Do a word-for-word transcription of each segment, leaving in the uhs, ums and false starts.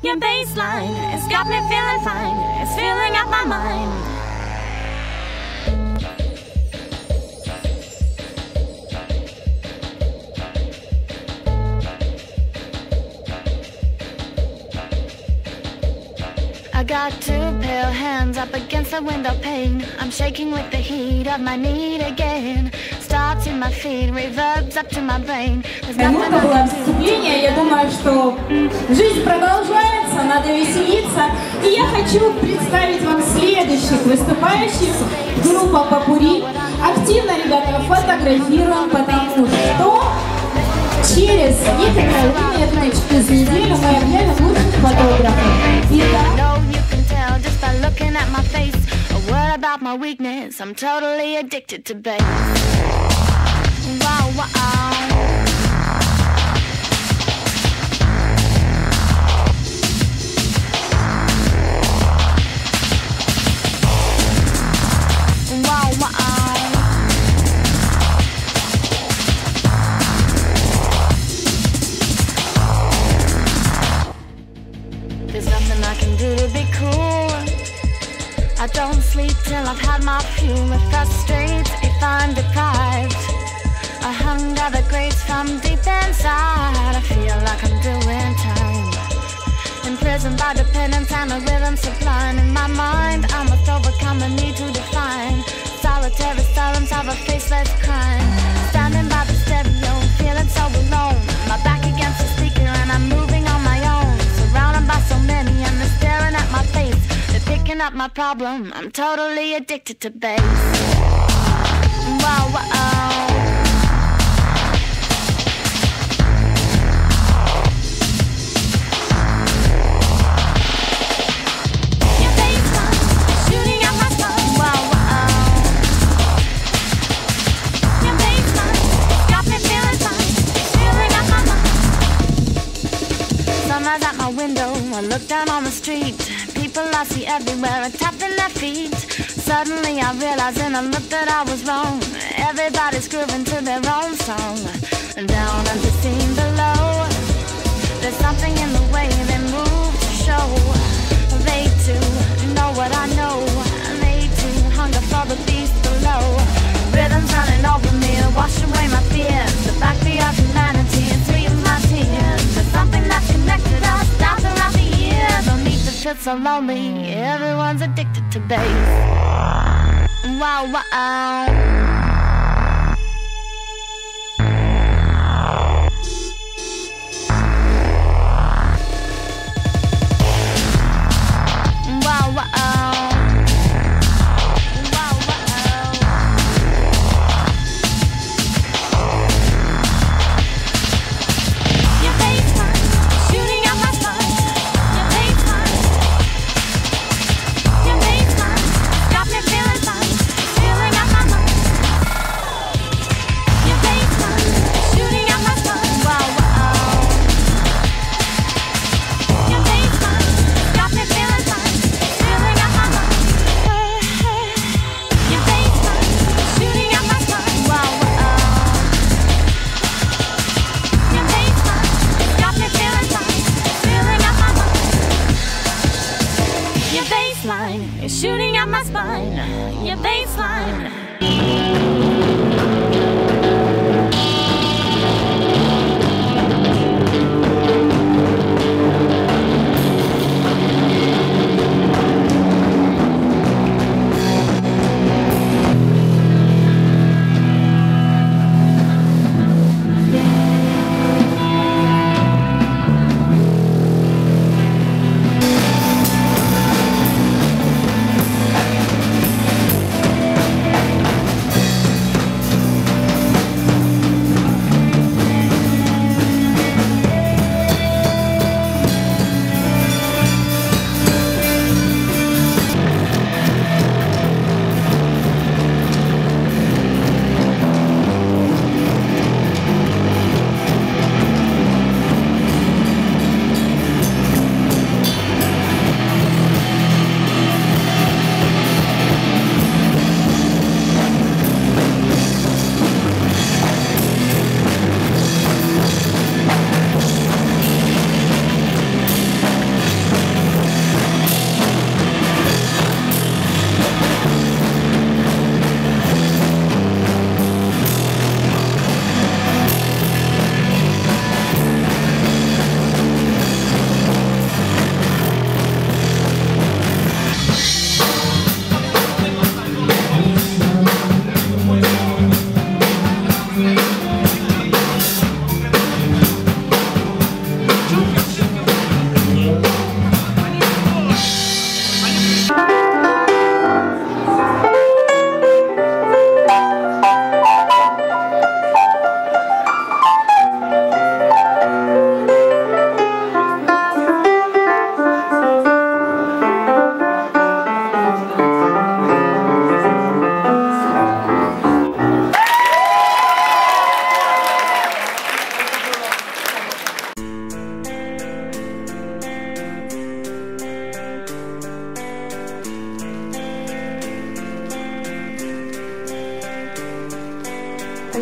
Your bass line, it's got me feeling fine. It's filling up my mind. I got two pale hands up against the window pane. I'm shaking with the heat of my need again. Starts in my feet, reverbs up to my brain. Музыка была вступление. Я думаю, что жизнь продолжается, надо веселиться. И я хочу представить вам следующих выступающих. Группа Папа Пури. Активно, ребята, фотографируем, потому что через некоторое время, значит, через неделю мы объявим лучших фотографов. Итак, looking at my face, a word about my weakness. I'm totally addicted to bass. Wow, wow. Wow, wow. There's nothing I can do to be cool. I don't sleep till I've had my fuel. It frustrates if I'm deprived. I hunger the grace from deep inside. I feel like I'm doing time, imprisoned by dependence and a rhythm sublime. In my mind I must overcome the need to define. Solitary silence of a faceless crime. Standing by the stereo, feeling so alone. My back against the speaker and I'm moving on my own. Surrounded by so many and they're staring at my face. Picking up my problem, I'm totally addicted to bass. Wow, wow. Sunrise at my window, I look down on the street. People I see everywhere are tapping their feet. Suddenly I realize in a look that I was wrong. Everybody's grooving to their own song. And down at the scene below, there's something in the way they move to show. They too know what I know. They too hunger for the beast below. Rhythms running over me, wash away my fears. The backbeat of humanity and three of my tears. There's something that's connected us, thousand around the years. Don't need to feel so lonely, everyone's addicted to bass. Wow, wow. You're shooting at my spine, your baseline.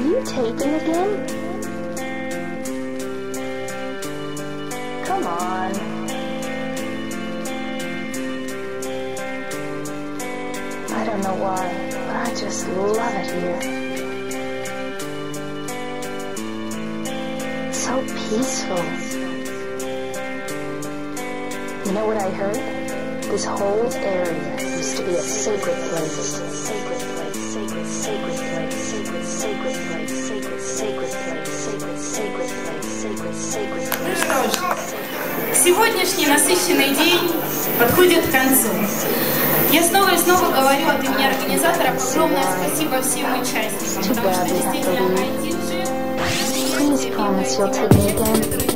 you taken again? Come on. I don't know why, but I just love it here. So peaceful. You know what I heard? This whole area used to be a sacred place. Sacred place, sacred, sacred place, sacred, sacred place, sacred, sacred place, sacred, sacred place, sacred, sacred place. Ну что ж, сегодняшний насыщенный день подходит к концу. Я снова и снова говорю от имени организаторов огромное спасибо всем участникам, потому что действительно ай ди джи...